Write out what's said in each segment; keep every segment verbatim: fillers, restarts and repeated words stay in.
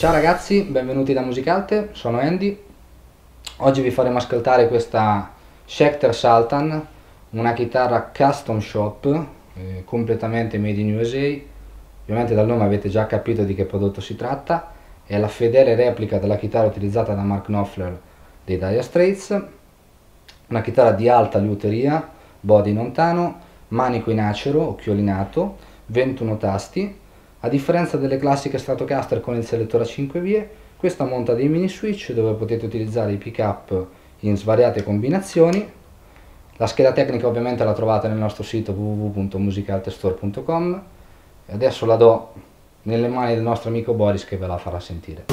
Ciao ragazzi, benvenuti da Musicarte, sono Andy. Oggi vi faremo ascoltare questa Schecter Sultan, una chitarra custom shop, eh, completamente made in U S A. Ovviamente dal nome avete già capito di che prodotto si tratta. È la fedele replica della chitarra utilizzata da Mark Knopfler dei Dire Straits. Una chitarra di alta liuteria, body lontano, manico in acero, occhiolinato, ventuno tasti. A differenza delle classiche Stratocaster con il selettore a cinque vie, questa monta dei mini switch dove potete utilizzare i pick up in svariate combinazioni. La scheda tecnica ovviamente la trovate nel nostro sito w w w punto musicaltestore punto com. Adesso la do nelle mani del nostro amico Boris che ve la farà sentire.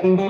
Thank you.